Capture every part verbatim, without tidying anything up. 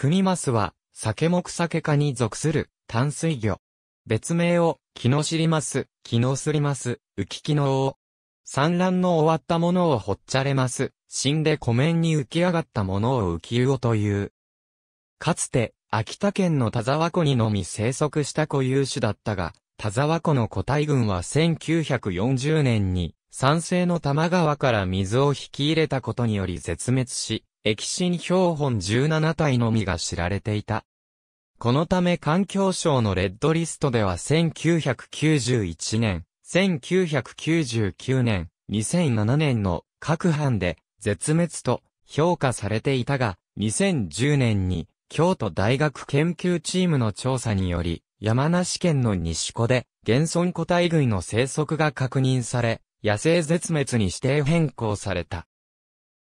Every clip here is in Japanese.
クニマスは、サケ目サケ科に属する淡水魚。別名を、キノシリマス、キノスリマス、ウキキノオオ。産卵の終わったものをほっちゃれます。死んで湖面に浮き上がったものを浮き魚という。かつて、秋田県の田沢湖にのみ生息した固有種だったが、田沢湖の個体群はせんきゅうひゃくよんじゅうねんに、酸性の多摩川から水を引き入れたことにより絶滅し、液身標本じゅうななたいのみが知られていた。このため環境省のレッドリストではせんきゅうひゃくきゅうじゅういちねん、せんきゅうひゃくきゅうじゅうきゅうねん、にせんななねんの各版で絶滅と評価されていたが、にせんじゅうねんに京都大学研究チームの調査により、山梨県の西湖で現存個体群の生息が確認され、野生絶滅に指定変更された。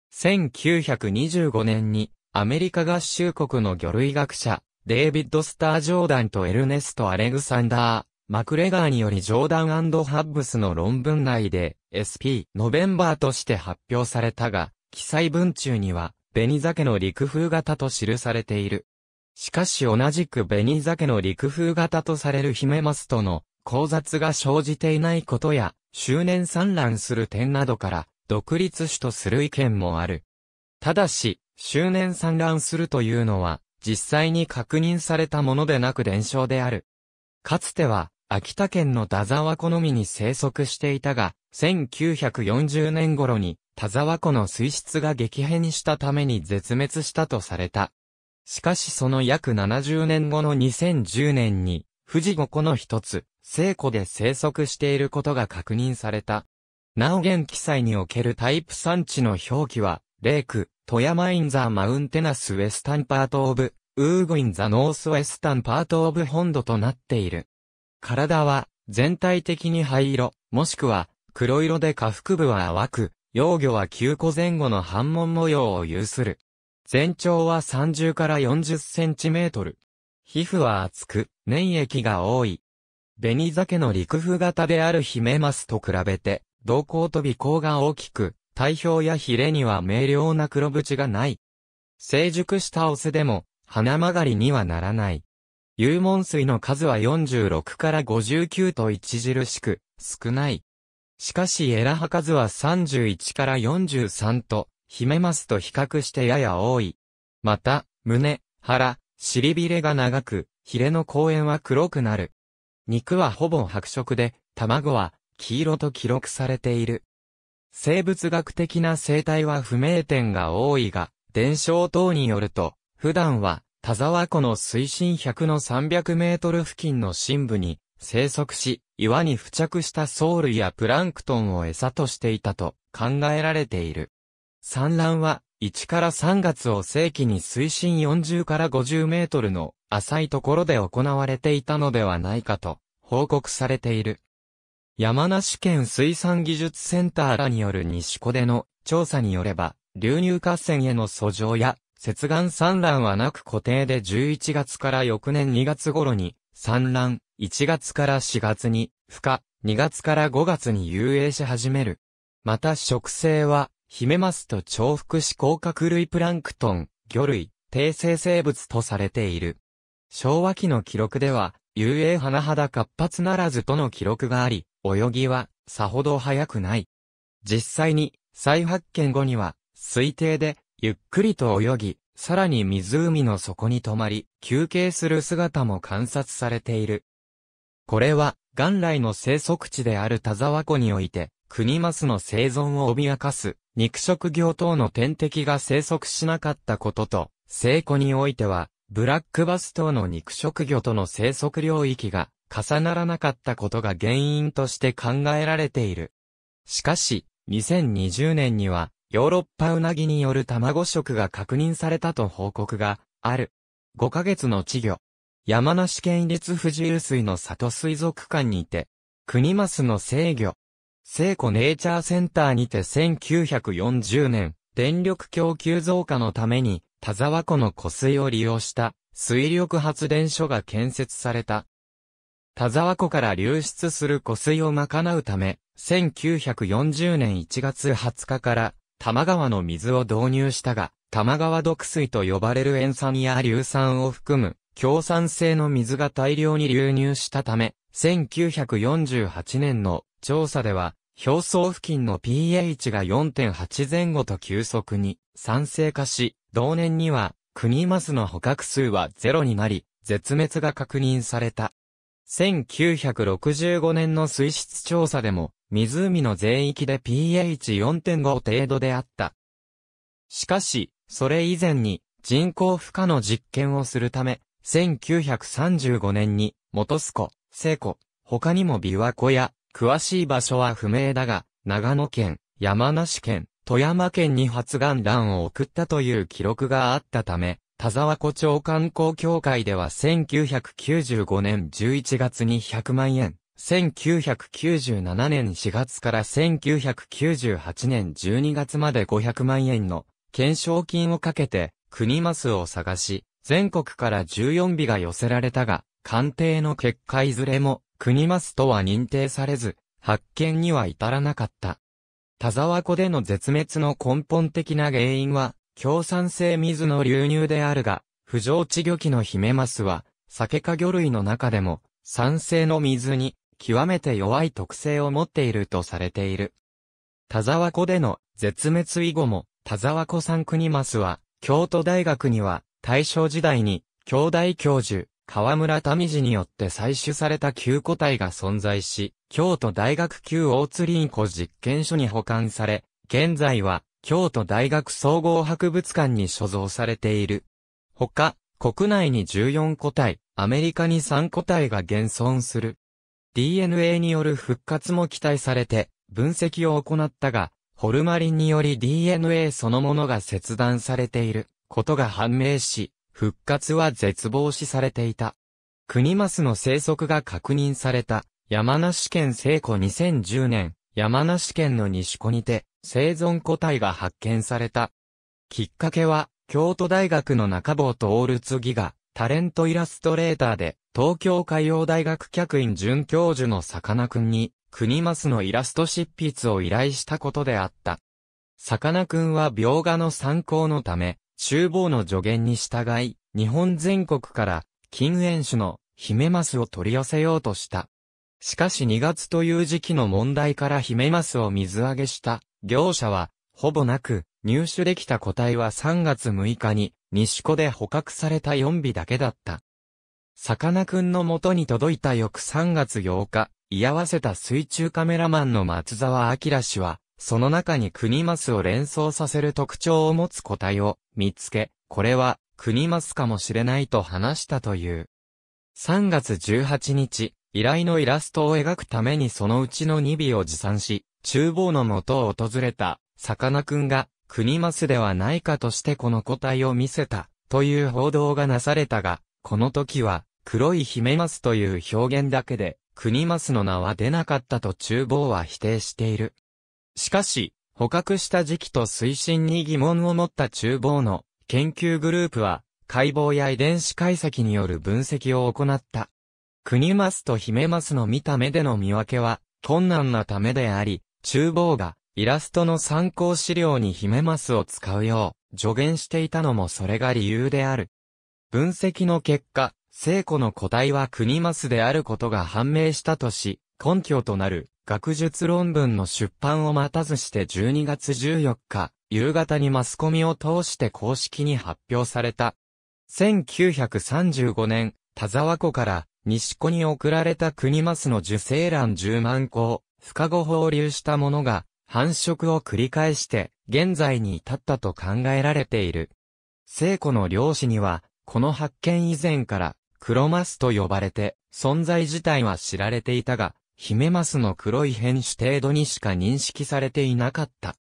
せんきゅうひゃくにじゅうごねんにアメリカ合衆国の魚類学者、デイビッド・スター・ジョーダンとエルネスト・アレグサンダー・マクレガーによりジョーダン&ハッブスの論文内で エスピー ノベンバーとして発表されたが、記載文中にはベニザケの陸風型と記されている。しかし同じくベニザケの陸風型とされるヒメマスとの交雑が生じていないことや、周年産卵する点などから、独立種とする意見もある。ただし、周年産卵するというのは、実際に確認されたものでなく伝承である。かつては、秋田県の田沢湖のみに生息していたが、せんきゅうひゃくよんじゅうねん頃に、田沢湖の水質が激変したために絶滅したとされた。しかしその約ななじゅうねんごのにせんじゅうねんに、富士五湖の一つ、西湖で生息していることが確認された。なお現記載におけるタイプ産地の表記は、レイク、富山インザマウンテナスウェスタンパートオブ、ウーグインザノースウェスタンパートオブ本土となっている。体は、全体的に灰色、もしくは、黒色で下腹部は淡く、幼魚はきゅうこぜん後の斑紋模様を有する。全長はさんじゅうからよんじゅっセンチメートル。皮膚は厚く、粘液が多い。ベニザケの陸風型であるヒメマスと比べて、瞳孔と尾孔が大きく、体表やヒレには明瞭な黒縁がない。成熟したオスでも、花曲がりにはならない。幽門水の数はよんじゅうろくからごじゅうきゅうと著しく、少ない。しかしエラ葉数はさんじゅういちからよんじゅうさんと、ヒメマスと比較してやや多い。また、胸、腹、尻びれが長く、ヒレの後縁は黒くなる。肉はほぼ白色で、卵は黄色と記録されている。生物学的な生態は不明点が多いが、伝承等によると、普段は田沢湖の水深ひゃくのさんびゃくメートル付近の深部に生息し、岩に付着した藻類やプランクトンを餌としていたと考えられている。産卵は、いちからさんがつを正期に水深よんじゅうからごじゅうメートルの浅いところで行われていたのではないかと報告されている。山梨県水産技術センターらによる西湖での調査によれば、流入河川への遡上や接岸産卵はなく固定でじゅういちがつから翌年にがつ頃に産卵、いちがつからしがつに孵化、にがつからごがつに遊泳し始める。また食性は、ヒメマスと重複し甲殻類プランクトン、魚類、低生生物とされている。昭和期の記録では、遊泳甚だ活発ならずとの記録があり、泳ぎはさほど速くない。実際に、再発見後には、推定で、ゆっくりと泳ぎ、さらに湖の底に止まり、休憩する姿も観察されている。これは、元来の生息地である田沢湖において、クニマスの生存を脅かす、肉食魚等の天敵が生息しなかったことと、西湖においては、ブラックバス等の肉食魚との生息領域が重ならなかったことが原因として考えられている。しかし、にせんにじゅうねんには、ヨーロッパウナギによる卵食が確認されたと報告がある。ごかげつの稚魚。山梨県立富士湧水の里水族館にて、クニマスの成魚。西湖ネイチャーセンターにてせんきゅうひゃくよんじゅうねん、電力供給増加のために、田沢湖の湖水を利用した水力発電所が建設された。田沢湖から流出する湖水を賄うため、せんきゅうひゃくよんじゅうねんいちがつはつかから多摩川の水を導入したが、多摩川毒水と呼ばれる塩酸や硫酸を含む強酸性の水が大量に流入したため、せんきゅうひゃくよんじゅうはちねんの調査では、表層付近の ピーエイチ が よんてんはち 前後と急速に酸性化し、同年にはクニマスの捕獲数はゼロになり、絶滅が確認された。せんきゅうひゃくろくじゅうごねんの水質調査でも、湖の全域で ピーエイチよんてんご 程度であった。しかし、それ以前に人工負荷の実験をするため、せんきゅうひゃくさんじゅうごねんに、本栖湖、西湖、他にも琵琶湖や、詳しい場所は不明だが、長野県、山梨県、富山県に発願欄を送ったという記録があったため、田沢湖町観光協会ではせんきゅうひゃくきゅうじゅうごねんじゅういちがつにひゃくまんえん、せんきゅうひゃくきゅうじゅうななねんしがつからせんきゅうひゃくきゅうじゅうはちねんじゅうにがつまでごひゃくまんえんの懸賞金をかけて、クニマスを探し、全国からじゅうよんびが寄せられたが、鑑定の結果いずれも、クニマスとは認定されず、発見には至らなかった。田沢湖での絶滅の根本的な原因は、強酸性水の流入であるが、不浄地魚紀のヒメマスは、サケ科魚類の中でも、酸性の水に、極めて弱い特性を持っているとされている。田沢湖での絶滅以後も、田沢湖産クニマスは、京都大学には、大正時代に、京大教授、河村民次によって採取された旧個体が存在し、京都大学旧大津林湖実験所に保管され、現在は、京都大学総合博物館に所蔵されている。ほか、国内にじゅうよんこたい、アメリカにさんこたいが現存する。ディーエヌエー による復活も期待されて、分析を行ったが、ホルマリンにより ディーエヌエー そのものが切断されていることが判明し、復活は絶望視されていた。クニマスの生息が確認された、山梨県西湖にせんじゅうねん、山梨県の西湖にて、生存個体が発見された。きっかけは、京都大学の中坊徹次が、タレントイラストレーターで、東京海洋大学客員准教授のさかなクンに、クニマスのイラスト執筆を依頼したことであった。さかなクンは描画の参考のため、厨房の助言に従い、日本全国から、近縁種のヒメマスを取り寄せようとした。しかしにがつという時期の問題からヒメマスを水揚げした。業者は、ほぼなく、入手できた個体はさんがつむいかに、西湖で捕獲されたよんびだけだった。さかなクンの元に届いた翌さんがつようか、居合わせた水中カメラマンの松沢明氏は、その中にクニマスを連想させる特徴を持つ個体を見つけ、これはクニマスかもしれないと話したという。さんがつじゅうはちにち、依頼のイラストを描くためにそのうちのにびを持参し、厨房の元を訪れた、さかなクンが、クニマスではないかとしてこの個体を見せた、という報道がなされたが、この時は、黒いヒメマスという表現だけで、クニマスの名は出なかったと厨房は否定している。しかし、捕獲した時期と水深に疑問を持った厨房の研究グループは、解剖や遺伝子解析による分析を行った。クニマスとヒメマスの見た目での見分けは、困難なためであり、厨房がイラストの参考資料にヒメマスを使うよう助言していたのもそれが理由である。分析の結果、西湖の個体はクニマスであることが判明したとし、根拠となる学術論文の出版を待たずしてじゅうにがつじゅうよっか、夕方にマスコミを通して公式に発表された。せんきゅうひゃくさんじゅうごねん、田沢湖から西湖に送られたクニマスの受精卵じゅうまんこを、孵化後放流したものが繁殖を繰り返して現在に至ったと考えられている。西湖の漁師にはこの発見以前からクロマスと呼ばれて存在自体は知られていたが、ヒメマスの黒い変種程度にしか認識されていなかった。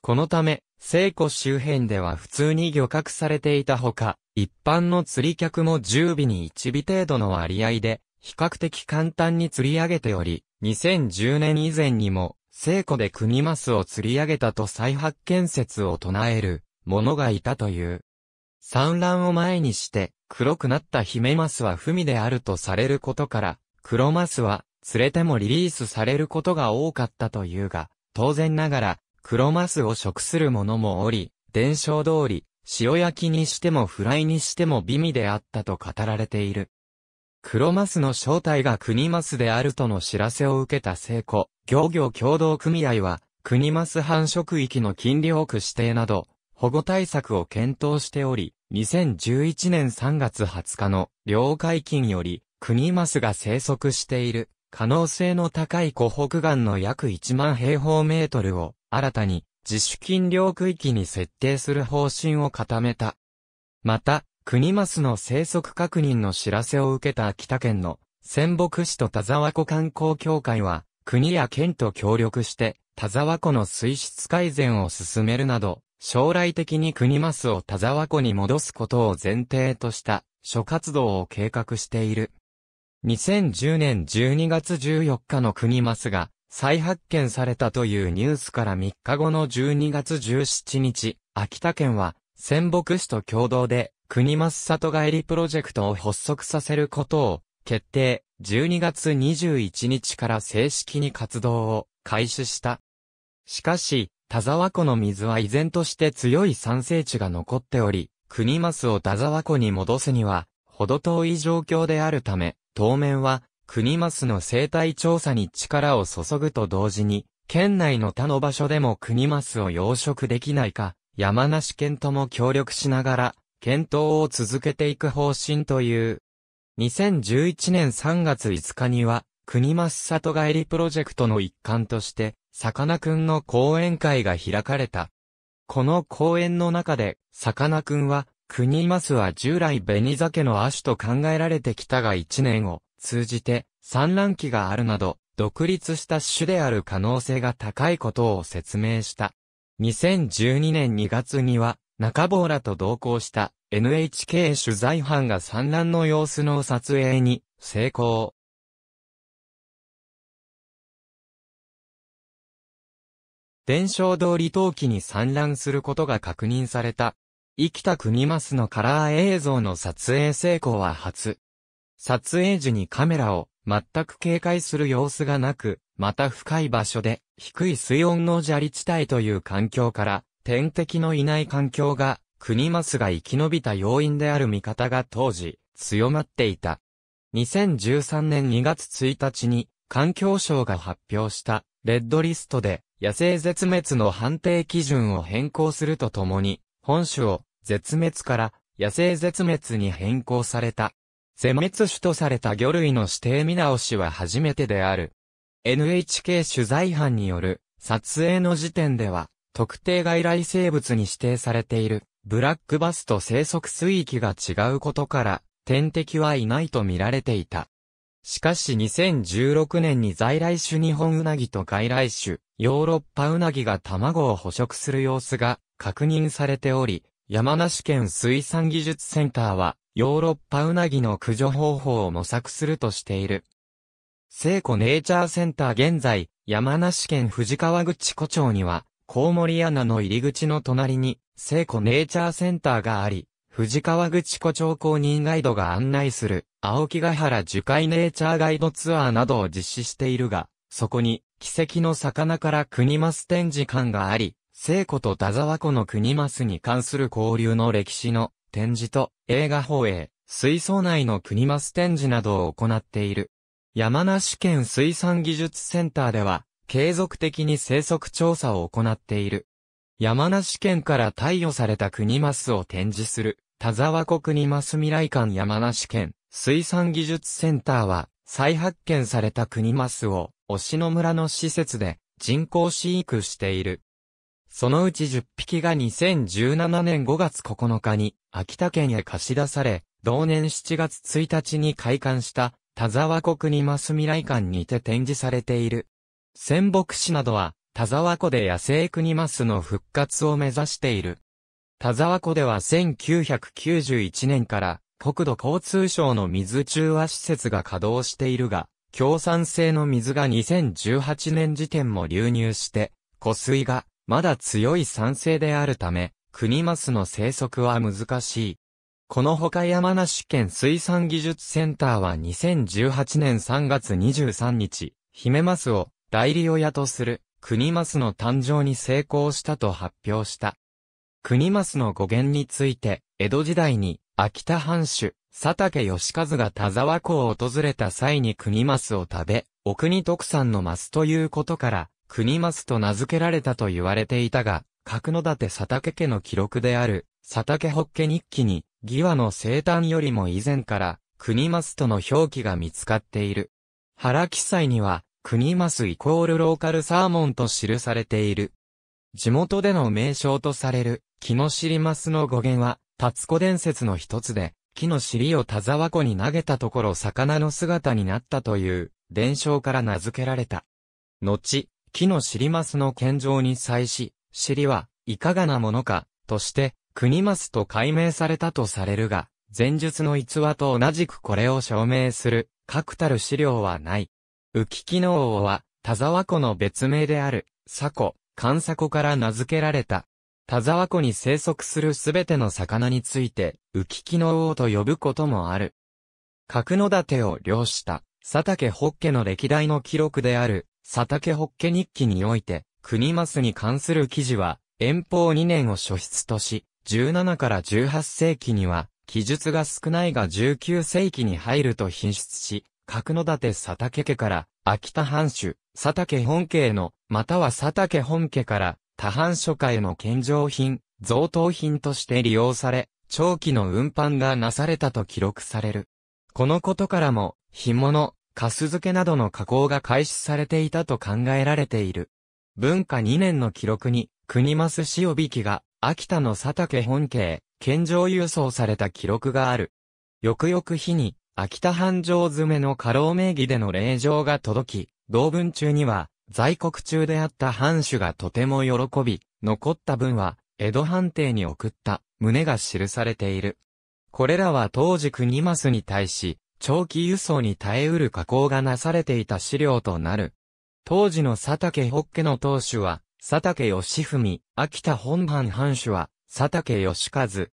このため西湖周辺では普通に漁獲されていたほか、一般の釣り客もじゅうびにいちび程度の割合で比較的簡単に釣り上げており、にせんじゅうねん以前にも、西湖でクニマスを釣り上げたと再発見説を唱える、者がいたという。産卵を前にして、黒くなったヒメマスは不味であるとされることから、クロマスは、釣れてもリリースされることが多かったというが、当然ながら、黒マスを食する者もおり、伝承通り、塩焼きにしてもフライにしても美味であったと語られている。黒マスの正体が国マスであるとの知らせを受けた西湖漁業協同組合は、国マス繁殖域の禁漁区指定など、保護対策を検討しており、にせんじゅういちねんさんがつはつかの漁解禁より、国マスが生息している可能性の高い湖北岸の約いちまんへいほうメートルを新たに自主禁漁区域に設定する方針を固めた。また、国マスの生息確認の知らせを受けた秋田県の仙北市と田沢湖観光協会は、国や県と協力して田沢湖の水質改善を進めるなど、将来的に国マスを田沢湖に戻すことを前提とした諸活動を計画している。にせんじゅうねんじゅうにがつじゅうよっかの国マスが再発見されたというニュースからみっかごのじゅうにがつじゅうしちにち、秋田県は仙北市と共同で国マス里帰りプロジェクトを発足させることを決定、じゅうにがつにじゅういちにちから正式に活動を開始した。しかし、田沢湖の水は依然として強い酸性値が残っており、国マスを田沢湖に戻すには、ほど遠い状況であるため、当面は、国マスの生態調査に力を注ぐと同時に、県内の他の場所でも国マスを養殖できないか、山梨県とも協力しながら、検討を続けていく方針という。にせんじゅういちねんさんがついつかには、国マス里帰りプロジェクトの一環として、さかなクンの講演会が開かれた。この講演の中で、さかなクンは、国マスは従来紅鮭の亜種と考えられてきたがいちねんを通じて産卵期があるなど、独立した種である可能性が高いことを説明した。にせんじゅうにねんにがつには、中坊らと同行した エヌエイチケー 取材班が産卵の様子の撮影に成功。伝承通り冬季に産卵することが確認された。生きた国マスのカラー映像の撮影成功は初。撮影時にカメラを全く警戒する様子がなく、また深い場所で低い水温の砂利地帯という環境から天敵のいない環境が国マスが生き延びた要因である見方が当時強まっていた。にせんじゅうさんねんにがつついたちに環境省が発表したレッドリストで野生絶滅の判定基準を変更するとともに、本種を絶滅から野生絶滅に変更された。絶滅種とされた魚類の指定見直しは初めてである。エヌエイチケー 取材班による撮影の時点では、特定外来生物に指定されているブラックバスと生息水域が違うことから、天敵はいないと見られていた。しかしにせんじゅうろくねんに在来種ニホンウナギと外来種、ヨーロッパウナギが卵を捕食する様子が確認されており、山梨県水産技術センターはヨーロッパウナギの駆除方法を模索するとしている。西湖ネイチャーセンター現在、山梨県富士河口湖町には、コウモリ穴の入り口の隣に西湖ネイチャーセンターがあり、富士河口湖町公認ガイドが案内する、青木ヶ原樹海ネイチャーガイドツアーなどを実施しているが、そこに、奇跡の魚から国マス展示館があり、西湖と田沢湖の国マスに関する交流の歴史の展示と映画放映、水槽内の国マス展示などを行っている。山梨県水産技術センターでは、継続的に生息調査を行っている。山梨県から貸与された国マスを展示する。田沢湖国マス未来館山梨県水産技術センターは再発見された国マスを忍野村の施設で人工飼育している。そのうちじゅっぴきがにせんじゅうななねんごがつここのかに秋田県へ貸し出され、同年しちがつついたちに開館した田沢湖国マス未来館にて展示されている。仙北市などは田沢湖で野生国マスの復活を目指している。田沢湖ではせんきゅうひゃくきゅうじゅういちねんから国土交通省の水中和施設が稼働しているが、強酸性の水がにせんじゅうはちねん時点も流入して、湖水がまだ強い酸性であるため、国マスの生息は難しい。このほか山梨県水産技術センターはにせんじゅうはちねんさんがつにじゅうさんにち、ヒメマスを代理親とする国益の誕生に成功したと発表した。国益の語源について、江戸時代に秋田藩主、佐竹義一が田沢湖を訪れた際に国益を食べ、お国特産の益ということから、国益と名付けられたと言われていたが、角館佐竹家の記録である、佐竹法華日記に、義和の生誕よりも以前から、国益との表記が見つかっている。原記載には、国益イコールローカルサーモンと記されている。地元での名称とされる、木の尻益の語源は、立子伝説の一つで、木の尻を田沢湖に投げたところ魚の姿になったという、伝承から名付けられた。後、木の尻益の献上に際し、尻はいかがなものか、として、国益と改名されたとされるが、前述の逸話と同じくこれを証明する、確たる資料はない。浮木の王は、田沢湖の別名である、佐湖、寒佐湖から名付けられた。田沢湖に生息するすべての魚について、浮木の王と呼ぶこともある。角館を漁した、佐竹法華の歴代の記録である、佐竹法華日記において、国益に関する記事は、延宝にねんを初出とし、じゅうななからじゅうはっせいきには、記述が少ないがじゅうきゅうせいきに入ると品質し、角館佐竹家から、秋田藩主、佐竹本家への、または佐竹本家から、他藩書家への献上品、贈答品として利用され、長期の運搬がなされたと記録される。このことからも、干物、粕漬けなどの加工が開始されていたと考えられている。文化にねんの記録に、国益塩引きが、秋田の佐竹本家へ、献上輸送された記録がある。翌々日に、秋田繁盛詰めの家老名義での令状が届き、同文中には、在国中であった藩主がとても喜び、残った分は、江戸藩邸に送った、旨が記されている。これらは当時国益に対し、長期輸送に耐えうる加工がなされていた資料となる。当時の佐竹法華の当主は、佐竹義文、秋田本藩藩主は、佐竹義一。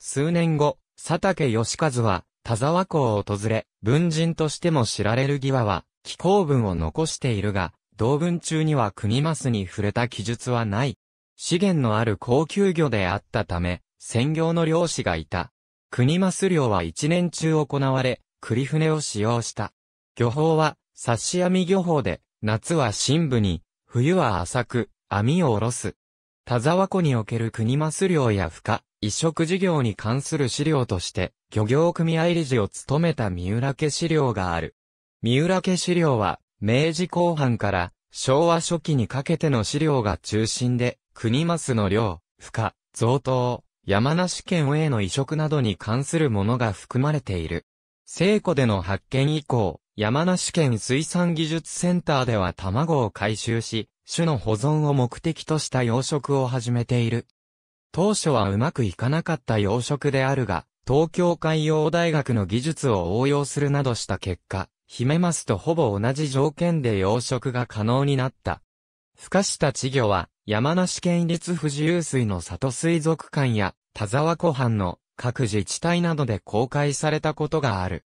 数年後、佐竹義一は、田沢湖を訪れ、文人としても知られる義和は、紀行文を残しているが、同文中には国益に触れた記述はない。資源のある高級魚であったため、専業の漁師がいた。国益漁は一年中行われ、栗船を使用した。漁法は、刺し網漁法で、夏は深部に、冬は浅く、網を下ろす。田沢湖における国益漁や孵化、移植事業に関する資料として、漁業組合理事を務めた三浦家資料がある。三浦家資料は、明治後半から昭和初期にかけての資料が中心で、国益の漁、孵化、贈答、山梨県への移植などに関するものが含まれている。西湖での発見以降、山梨県水産技術センターでは卵を回収し、種の保存を目的とした養殖を始めている。当初はうまくいかなかった養殖であるが、東京海洋大学の技術を応用するなどした結果、ヒメマスとほぼ同じ条件で養殖が可能になった。孵化した稚魚は、山梨県立富士湧水の里水族館や、田沢湖畔の各自治体などで公開されたことがある。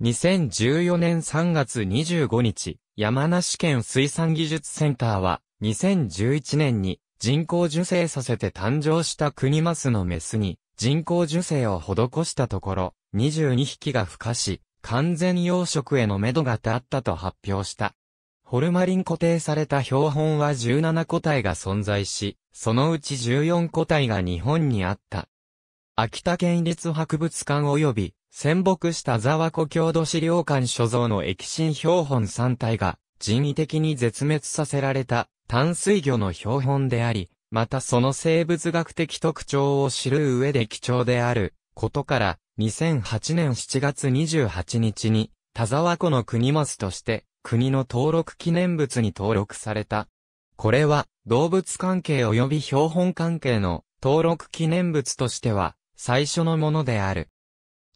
にせんじゅうよねんさんがつにじゅうごにち、山梨県水産技術センターは、にせんじゅういちねんに人工授精させて誕生した国益のメスに人工授精を施したところ、にじゅうにひきが孵化し、完全養殖へのめどが立ったと発表した。ホルマリン固定された標本はじゅうななこたいが存在し、そのうちじゅうよんこたいが日本にあった。秋田県立博物館及び、仙北市田沢湖郷土資料館所蔵の液身標本さんたいが人為的に絶滅させられた淡水魚の標本であり、またその生物学的特徴を知る上で貴重であることから、にせんはちねんしちがつにじゅうはちにちに田沢湖の国益として国の登録記念物に登録された。これは動物関係及び標本関係の登録記念物としては最初のものである。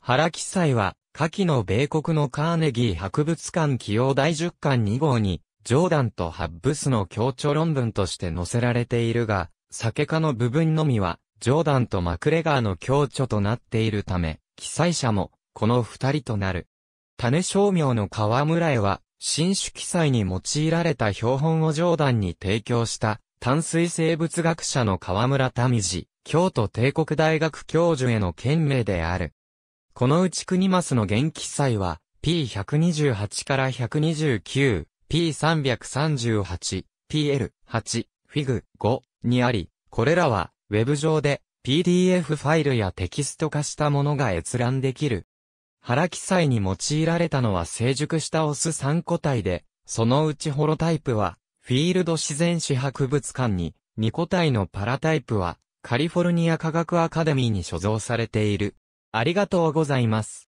原記載は、下記の米国のカーネギー博物館紀要だいじゅっかんにごうに、ジョーダンとハッブスの協調論文として載せられているが、酒科の部分のみは、ジョーダンとマクレガーの共著となっているため、記載者も、この二人となる。種商名の川村絵は、新種記載に用いられた標本をジョーダンに提供した淡水生物学者の河村民次、京都帝国大学教授への献礼である。このうちクニマスの原記載は ピーひゃくにじゅうはち から ひゃくにじゅうきゅう、ピーさんびゃくさんじゅうはち、ピーエルはち、フィグご にあり、これらはウェブ上で ピーディーエフ ファイルやテキスト化したものが閲覧できる。原記載に用いられたのは成熟したオスさんこたいで、そのうちホロタイプはフィールド自然史博物館に、にこたいのパラタイプはカリフォルニア科学アカデミーに所蔵されている。ありがとうございます。